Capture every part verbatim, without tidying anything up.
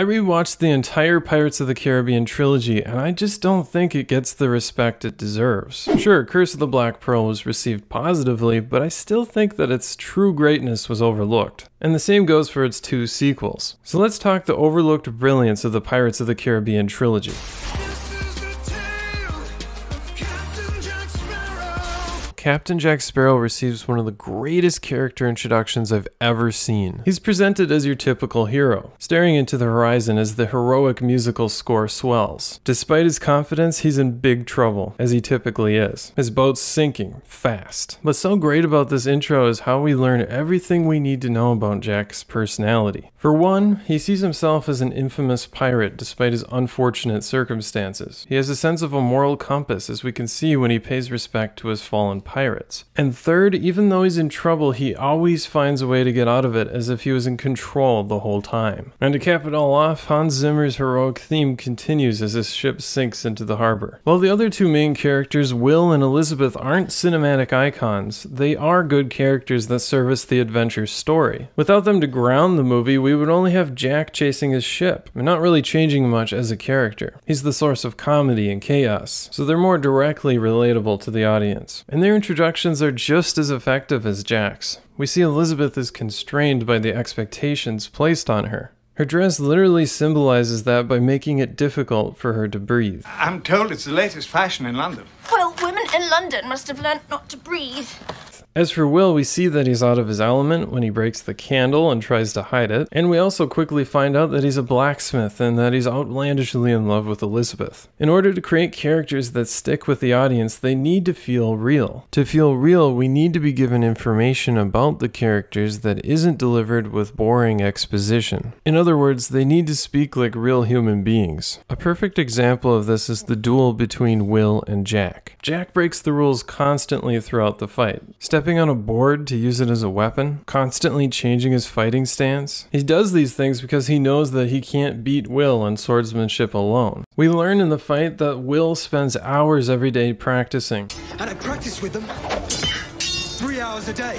I rewatched the entire Pirates of the Caribbean trilogy, and I just don't think it gets the respect it deserves. Sure, Curse of the Black Pearl was received positively, but I still think that its true greatness was overlooked. And the same goes for its two sequels. So let's talk the overlooked brilliance of the Pirates of the Caribbean trilogy. Captain Jack Sparrow receives one of the greatest character introductions I've ever seen. He's presented as your typical hero, staring into the horizon as the heroic musical score swells. Despite his confidence, he's in big trouble, as he typically is. His boat's sinking, fast. What's so great about this intro is how we learn everything we need to know about Jack's personality. For one, he sees himself as an infamous pirate despite his unfortunate circumstances. He has a sense of a moral compass, as we can see when he pays respect to his fallen pirates. Pirates. And third, even though he's in trouble, he always finds a way to get out of it, as if he was in control the whole time. And to cap it all off, Hans Zimmer's heroic theme continues as his ship sinks into the harbor. While the other two main characters, Will and Elizabeth, aren't cinematic icons, they are good characters that service the adventure story. Without them to ground the movie, we would only have Jack chasing his ship, and not really changing much as a character. He's the source of comedy and chaos, so they're more directly relatable to the audience. And they're introductions are just as effective as Jack's. We see Elizabeth is constrained by the expectations placed on her. Her dress literally symbolizes that by making it difficult for her to breathe. I'm told it's the latest fashion in London. Well, women in London must have learnt not to breathe. As for Will, we see that he's out of his element when he breaks the candle and tries to hide it, and we also quickly find out that he's a blacksmith and that he's outlandishly in love with Elizabeth. In order to create characters that stick with the audience, they need to feel real. To feel real, we need to be given information about the characters that isn't delivered with boring exposition. In other words, they need to speak like real human beings. A perfect example of this is the duel between Will and Jack. Jack breaks the rules constantly throughout the fight. Stepping on a board to use it as a weapon, constantly changing his fighting stance. He does these things because he knows that he can't beat Will on swordsmanship alone. We learn in the fight that Will spends hours every day practicing. And I practice with them three hours a day.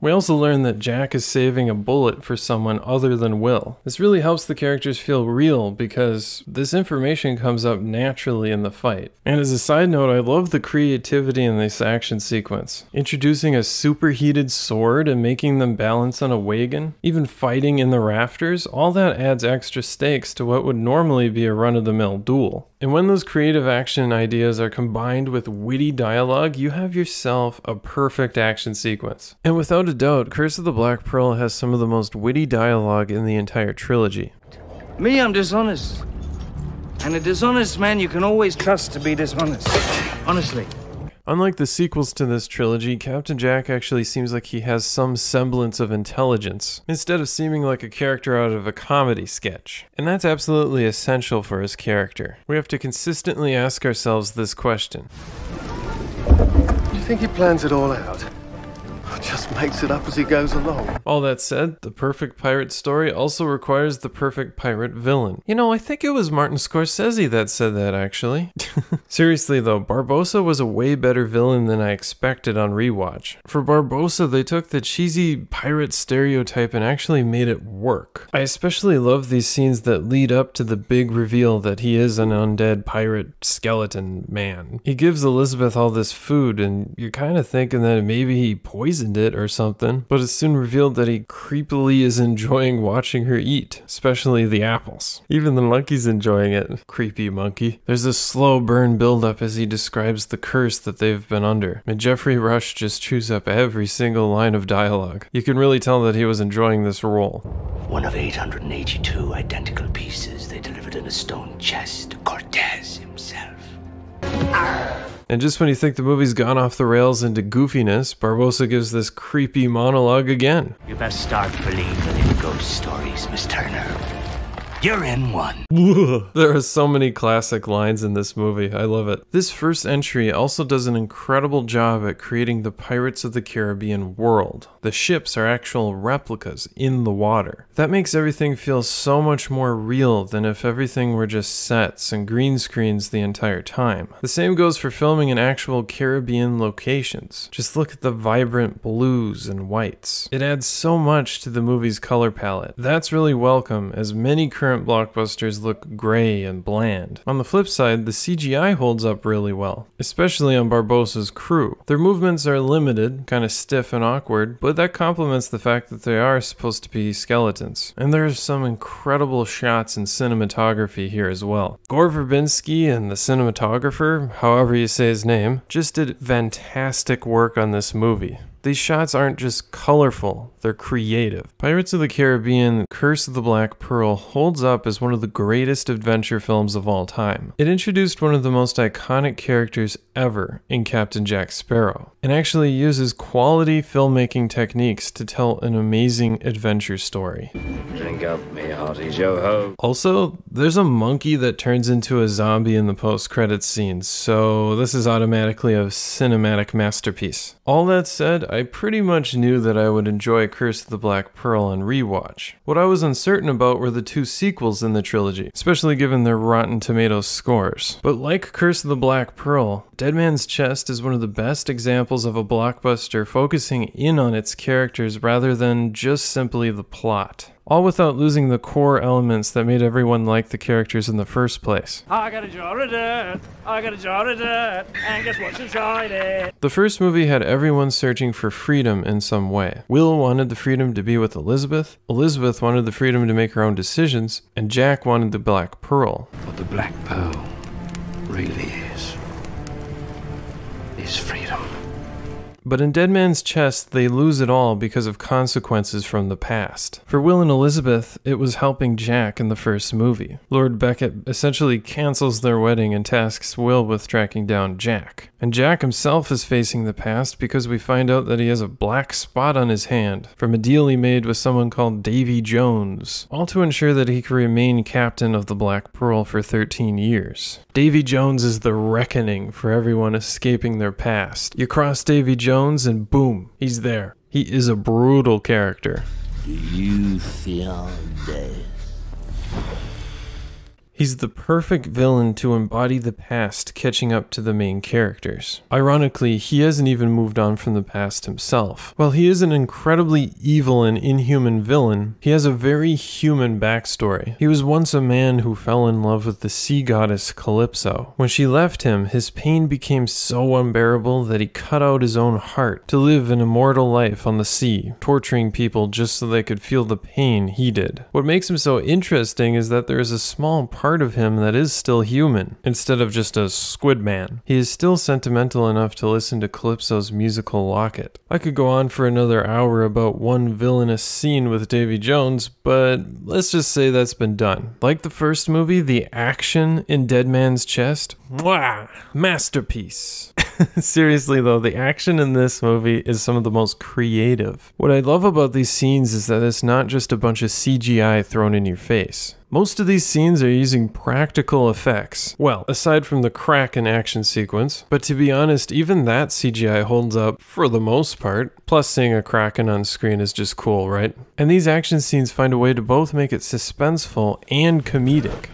We also learn that Jack is saving a bullet for someone other than Will. This really helps the characters feel real because this information comes up naturally in the fight. And as a side note, I love the creativity in this action sequence. Introducing a superheated sword and making them balance on a wagon, even fighting in the rafters, all that adds extra stakes to what would normally be a run-of-the-mill duel. And when those creative action ideas are combined with witty dialogue, you have yourself a perfect action sequence. And without Without a doubt, Curse of the Black Pearl has some of the most witty dialogue in the entire trilogy. Me, I'm dishonest. And a dishonest man you can always trust to be dishonest. Honestly. Unlike the sequels to this trilogy, Captain Jack actually seems like he has some semblance of intelligence, instead of seeming like a character out of a comedy sketch. And that's absolutely essential for his character. We have to consistently ask ourselves this question. Do you think he plans it all out? Just makes it up as he goes along. All that said, the perfect pirate story also requires the perfect pirate villain. You know, I think it was Martin Scorsese that said that, actually. Seriously though, Barbossa was a way better villain than I expected on rewatch. For Barbossa, they took the cheesy pirate stereotype and actually made it work. I especially love these scenes that lead up to the big reveal that he is an undead pirate skeleton man. He gives Elizabeth all this food, and you're kind of thinking that maybe he poisoned it or something, but it's soon revealed that he creepily is enjoying watching her eat, especially the apples. Even the monkey's enjoying it. Creepy monkey. There's a slow burn buildup as he describes the curse that they've been under, and Geoffrey Rush just chews up every single line of dialogue. You can really tell that he was enjoying this role. One of eight hundred eighty-two identical pieces they delivered in a stone chest to Cortez himself. Arr! And just when you think the movie's gone off the rails into goofiness, Barbossa gives this creepy monologue again. You best start believing in ghost stories, Miss Turner. You're in one. There are so many classic lines in this movie. I love it. This first entry also does an incredible job at creating the Pirates of the Caribbean world. The ships are actual replicas in the water. That makes everything feel so much more real than if everything were just sets and green screens the entire time. The same goes for filming in actual Caribbean locations. Just look at the vibrant blues and whites. It adds so much to the movie's color palette. That's really welcome, as many current current blockbusters look grey and bland. On the flip side, the C G I holds up really well, especially on Barbossa's crew. Their movements are limited, kind of stiff and awkward, but that complements the fact that they are supposed to be skeletons. And there are some incredible shots and cinematography here as well. Gore Verbinski and the cinematographer, however you say his name, just did fantastic work on this movie. These shots aren't just colorful, they're creative. Pirates of the Caribbean, Curse of the Black Pearl holds up as one of the greatest adventure films of all time. It introduced one of the most iconic characters ever in Captain Jack Sparrow, and actually uses quality filmmaking techniques to tell an amazing adventure story. Drink up, me hearty yo-ho. Also, there's a monkey that turns into a zombie in the post-credits scene, so this is automatically a cinematic masterpiece. All that said, I pretty much knew that I would enjoy Curse of the Black Pearl on rewatch. What I was uncertain about were the two sequels in the trilogy, especially given their Rotten Tomatoes scores. But like Curse of the Black Pearl, Dead Man's Chest is one of the best examples of a blockbuster focusing in on its characters rather than just simply the plot. All without losing the core elements that made everyone like the characters in the first place. I got a jar of dirt, I got a jar of dirt, and guess what's inside it? The first movie had everyone searching for freedom in some way. Will wanted the freedom to be with Elizabeth, Elizabeth wanted the freedom to make her own decisions, and Jack wanted the Black Pearl. What the Black Pearl really is, is freedom. But in Dead Man's Chest, they lose it all because of consequences from the past. For Will and Elizabeth, it was helping Jack in the first movie. Lord Beckett essentially cancels their wedding and tasks Will with tracking down Jack. And Jack himself is facing the past because we find out that he has a black spot on his hand from a deal he made with someone called Davy Jones, all to ensure that he could remain captain of the Black Pearl for thirteen years. Davy Jones is the reckoning for everyone escaping their past. You cross Davy Jones and boom, he's there. He is a brutal character. Do you feel death? He's the perfect villain to embody the past catching up to the main characters. Ironically, he hasn't even moved on from the past himself. While he is an incredibly evil and inhuman villain, he has a very human backstory. He was once a man who fell in love with the sea goddess Calypso. When she left him, his pain became so unbearable that he cut out his own heart to live an immortal life on the sea, torturing people just so they could feel the pain he did. What makes him so interesting is that there is a small part part of him that is still human, instead of just a squid man. He is still sentimental enough to listen to Calypso's musical locket. I could go on for another hour about one villainous scene with Davy Jones, but let's just say that's been done. Like the first movie, the action in Dead Man's Chest, mwah, masterpiece. Seriously though, the action in this movie is some of the most creative. What I love about these scenes is that it's not just a bunch of C G I thrown in your face. Most of these scenes are using practical effects. Well, aside from the Kraken action sequence, but to be honest, even that C G I holds up for the most part. Plus, seeing a Kraken on screen is just cool, right? And these action scenes find a way to both make it suspenseful and comedic.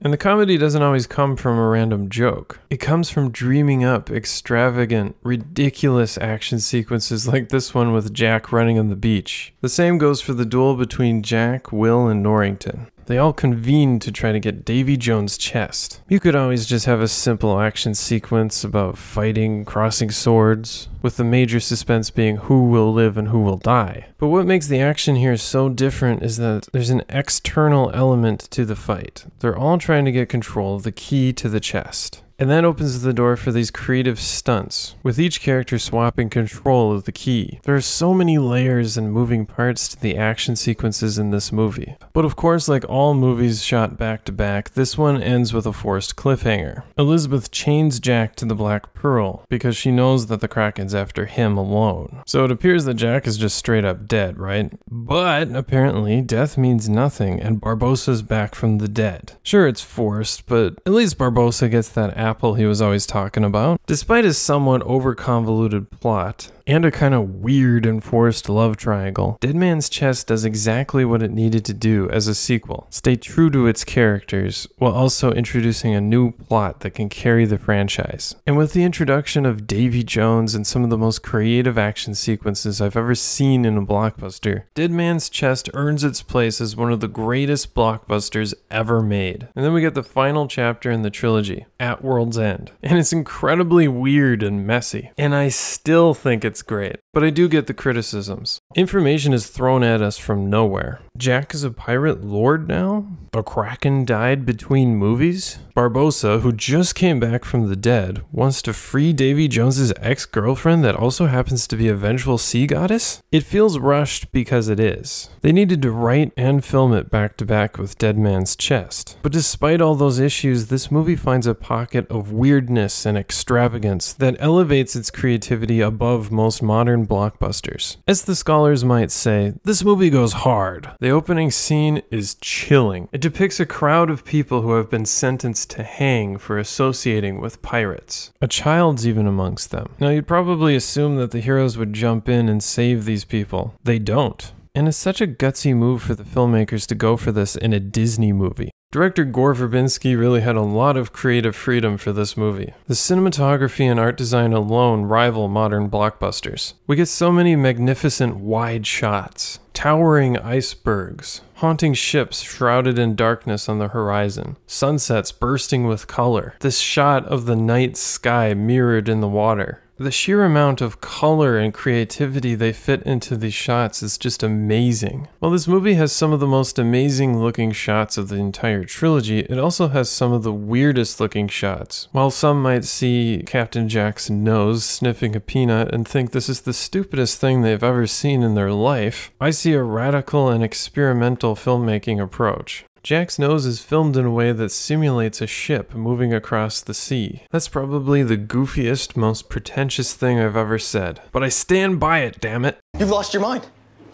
And the comedy doesn't always come from a random joke. It comes from dreaming up extravagant, ridiculous action sequences like this one with Jack running on the beach. The same goes for the duel between Jack, Will, and Norrington. They all convene to try to get Davy Jones' chest. You could always just have a simple action sequence about fighting, crossing swords, with the major suspense being who will live and who will die. But what makes the action here so different is that there's an external element to the fight. They're all trying to get control of the key to the chest. And that opens the door for these creative stunts, with each character swapping control of the key. There are so many layers and moving parts to the action sequences in this movie. But of course, like all movies shot back to back, this one ends with a forced cliffhanger. Elizabeth chains Jack to the Black Pearl because she knows that the Kraken's after him alone. So it appears that Jack is just straight up dead, right? But apparently, death means nothing and Barbossa's back from the dead. Sure, it's forced, but at least Barbossa gets that out apple he was always talking about. Despite his somewhat over-convoluted plot, and a kind of weird and forced love triangle, Dead Man's Chest does exactly what it needed to do as a sequel. Stay true to its characters, while also introducing a new plot that can carry the franchise. And with the introduction of Davy Jones and some of the most creative action sequences I've ever seen in a blockbuster, Dead Man's Chest earns its place as one of the greatest blockbusters ever made. And then we get the final chapter in the trilogy, At World's End. And it's incredibly weird and messy. And I still think it's It's great. But I do get the criticisms. Information is thrown at us from nowhere. Jack is a pirate lord now? The Kraken died between movies? Barbossa, who just came back from the dead, wants to free Davy Jones's ex-girlfriend that also happens to be a vengeful sea goddess? It feels rushed because it is. They needed to write and film it back to back with Dead Man's Chest. But despite all those issues, this movie finds a pocket of weirdness and extravagance that elevates its creativity above most most modern blockbusters. As the scholars might say, this movie goes hard. The opening scene is chilling. It depicts a crowd of people who have been sentenced to hang for associating with pirates. A child's even amongst them. Now you'd probably assume that the heroes would jump in and save these people. They don't. And it's such a gutsy move for the filmmakers to go for this in a Disney movie. Director Gore Verbinski really had a lot of creative freedom for this movie. The cinematography and art design alone rival modern blockbusters. We get so many magnificent wide shots, towering icebergs, haunting ships shrouded in darkness on the horizon, sunsets bursting with color, this shot of the night sky mirrored in the water. The sheer amount of color and creativity they fit into these shots is just amazing. While this movie has some of the most amazing looking shots of the entire trilogy, it also has some of the weirdest looking shots. While some might see Captain Jack's nose sniffing a peanut and think this is the stupidest thing they've ever seen in their life, I see a radical and experimental filmmaking approach. Jack's nose is filmed in a way that simulates a ship moving across the sea. That's probably the goofiest, most pretentious thing I've ever said. But I stand by it, damn it! You've lost your mind!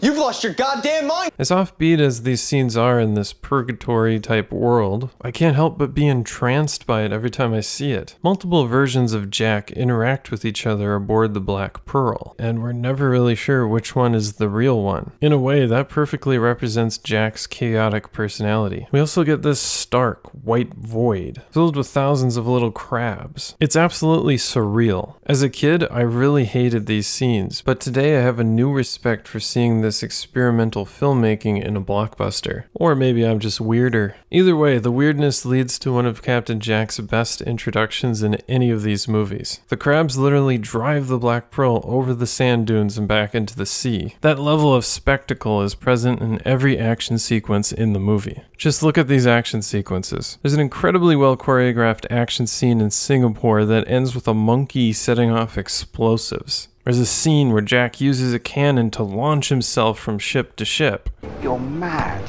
You've lost your goddamn mind! As offbeat as these scenes are in this purgatory-type world, I can't help but be entranced by it every time I see it. Multiple versions of Jack interact with each other aboard the Black Pearl, and we're never really sure which one is the real one. In a way, that perfectly represents Jack's chaotic personality. We also get this stark, white void, filled with thousands of little crabs. It's absolutely surreal. As a kid, I really hated these scenes, but today I have a new respect for seeing this experimental filmmaking in a blockbuster. Or maybe I'm just weirder. Either way, the weirdness leads to one of Captain Jack's best introductions in any of these movies. The crabs literally drive the Black Pearl over the sand dunes and back into the sea. That level of spectacle is present in every action sequence in the movie. Just look at these action sequences. There's an incredibly well choreographed action scene in Singapore that ends with a monkey setting off explosives. There's a scene where Jack uses a cannon to launch himself from ship to ship. You're mad.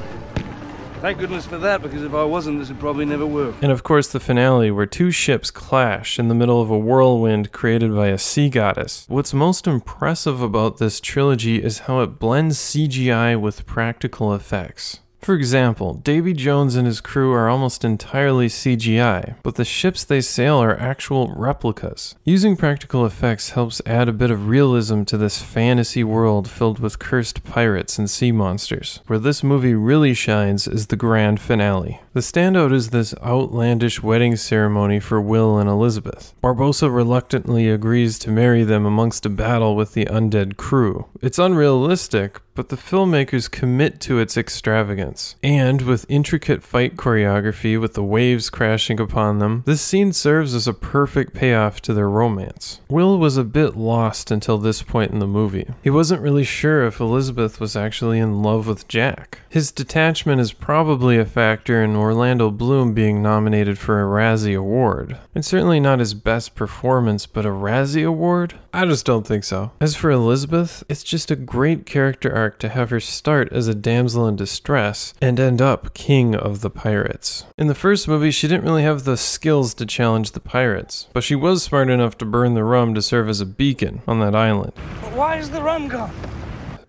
Thank goodness for that, because if I wasn't, this would probably never work. And of course the finale, where two ships clash in the middle of a whirlwind created by a sea goddess. What's most impressive about this trilogy is how it blends C G I with practical effects. For example, Davy Jones and his crew are almost entirely C G I, but the ships they sail are actual replicas. Using practical effects helps add a bit of realism to this fantasy world filled with cursed pirates and sea monsters. Where this movie really shines is the grand finale. The standout is this outlandish wedding ceremony for Will and Elizabeth. Barbossa reluctantly agrees to marry them amongst a battle with the undead crew. It's unrealistic, but the filmmakers commit to its extravagance. And with intricate fight choreography with the waves crashing upon them, this scene serves as a perfect payoff to their romance. Will was a bit lost until this point in the movie. He wasn't really sure if Elizabeth was actually in love with Jack. His detachment is probably a factor in Orlando Bloom being nominated for a Razzie Award. It's certainly not his best performance, but a Razzie Award? I just don't think so. As for Elizabeth, it's just a great character arc to have her start as a damsel in distress and end up king of the pirates. In the first movie, she didn't really have the skills to challenge the pirates, but she was smart enough to burn the rum to serve as a beacon on that island. But why is the rum gone?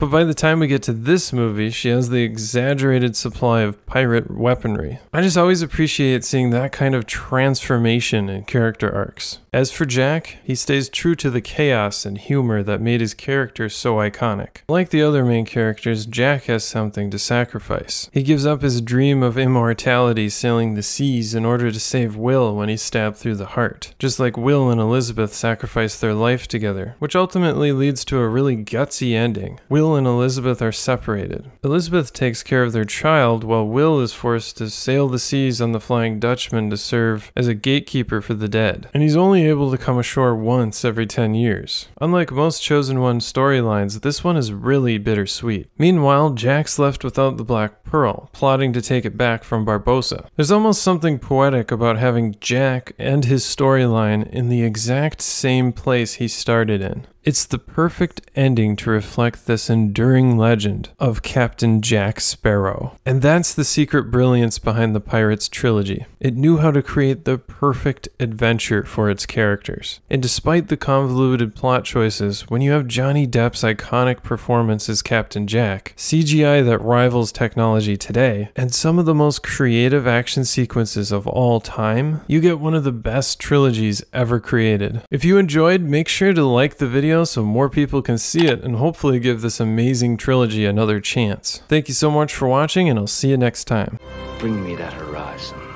But by the time we get to this movie, she has the exaggerated supply of pirate weaponry. I just always appreciate seeing that kind of transformation in character arcs. As for Jack, he stays true to the chaos and humor that made his character so iconic. Like the other main characters, Jack has something to sacrifice. He gives up his dream of immortality sailing the seas in order to save Will when he's stabbed through the heart. Just like Will and Elizabeth sacrificed their life together, which ultimately leads to a really gutsy ending. Will and Elizabeth are separated. Elizabeth takes care of their child while Will is forced to sail the seas on the Flying Dutchman to serve as a gatekeeper for the dead. And he's only able to come ashore once every ten years. Unlike most Chosen One storylines, this one is really bittersweet. Meanwhile, Jack's left without the Black Pearl, plotting to take it back from Barbossa. There's almost something poetic about having Jack and his storyline in the exact same place he started in. It's the perfect ending to reflect this enduring legend of Captain Jack Sparrow. And that's the secret brilliance behind the Pirates trilogy. It knew how to create the perfect adventure for its characters. And despite the convoluted plot choices, when you have Johnny Depp's iconic performance as Captain Jack, C G I that rivals technology today, and some of the most creative action sequences of all time, you get one of the best trilogies ever created. If you enjoyed, make sure to like the video so more people can see it and hopefully give this amazing trilogy another chance. Thank you so much for watching, and I'll see you next time. Bring me that horizon.